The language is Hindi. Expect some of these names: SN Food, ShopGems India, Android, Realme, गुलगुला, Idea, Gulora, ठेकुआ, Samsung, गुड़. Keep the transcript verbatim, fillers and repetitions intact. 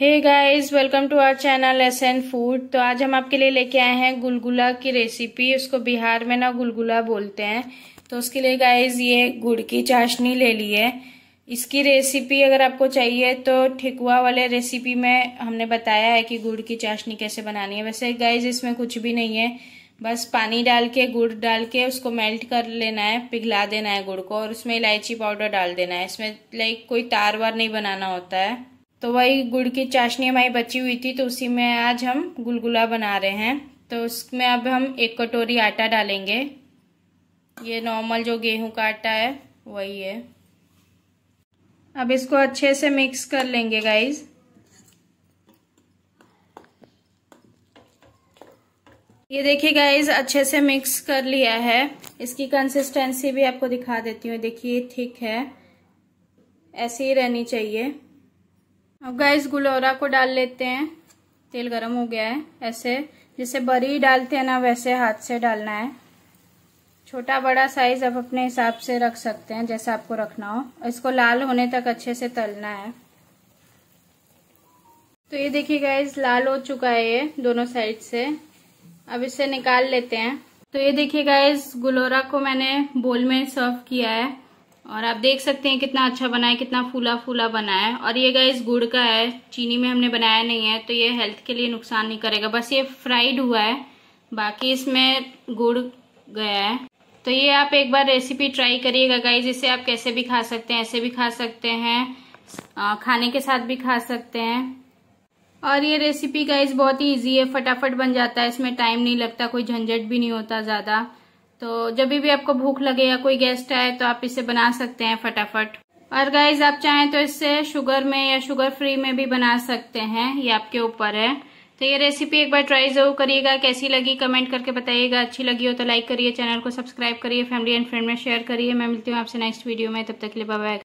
Hey guys, welcome to our channel SN food. तो आज हम आपके लिए लेके आए हैं गुलगुला की रेसिपी। उसको बिहार में ना गुलगुला बोलते हैं। तो उसके लिए गाइस ये गुड़ की चाशनी ले ली है। इसकी रेसिपी अगर आपको चाहिए तो ठेकुआ वाले रेसिपी में हमने बताया है कि गुड़ की चाशनी कैसे बनानी है। वैसे गाइस इसमें कुछ भी नहीं है, बस पानी डाल के गुड़ डाल के उसको मेल्ट कर लेना है, पिघला देना है गुड़ को, और उसमें इलायची पाउडर डाल देना है। इसमें लाइक कोई तार वार नहीं बनाना होता है। तो वही गुड़ की चाशनी हमारी बची हुई थी, तो उसी में आज हम गुलगुला बना रहे हैं। तो उसमें अब हम एक कटोरी आटा डालेंगे। ये नॉर्मल जो गेहूं का आटा है वही है। अब इसको अच्छे से मिक्स कर लेंगे गाइज। ये देखिए गाइज अच्छे से मिक्स कर लिया है। इसकी कंसिस्टेंसी भी आपको दिखा देती हूँ। देखिए ठीक है, ऐसे ही रहनी चाहिए। अब गाइज गुलोरा को डाल लेते हैं। तेल गरम हो गया है। ऐसे जैसे बरी डालते हैं ना वैसे हाथ से डालना है। छोटा बड़ा साइज आप अपने हिसाब से रख सकते हैं, जैसा आपको रखना हो। इसको लाल होने तक अच्छे से तलना है। तो ये देखिए गाइज लाल हो चुका है ये दोनों साइड से। अब इसे निकाल लेते हैं। तो ये देखिए गाइज गुलोरा को मैंने बोल में सर्व किया है, और आप देख सकते हैं कितना अच्छा बना है, कितना फूला फूला बना है। और ये गाइज गुड़ का है, चीनी में हमने बनाया नहीं है, तो ये हेल्थ के लिए नुकसान नहीं करेगा। बस ये फ्राइड हुआ है, बाकी इसमें गुड़ गया है। तो ये आप एक बार रेसिपी ट्राई करिएगा गाइज। इसे आप कैसे भी खा सकते हैं, ऐसे भी खा सकते हैं, खाने के साथ भी खा सकते हैं। और ये रेसिपी गाइज बहुत ही इजी है, फटाफट बन जाता है। इसमें टाइम नहीं लगता, कोई झंझट भी नहीं होता ज़्यादा। तो जब भी आपको भूख लगे या कोई गेस्ट आए तो आप इसे बना सकते हैं फटाफट। और गाइज आप चाहें तो इससे शुगर में या शुगर फ्री में भी बना सकते हैं, ये आपके ऊपर है। तो ये रेसिपी एक बार ट्राई जरूर करिएगा। कैसी लगी कमेंट करके बताइएगा। अच्छी लगी हो तो लाइक करिए, चैनल को सब्सक्राइब करिए, फैमिली एंड फ्रेंड में शेयर करिए। मैं मिलती हूँ आपसे नेक्स्ट वीडियो में, तब तक के लिए बाय बाय।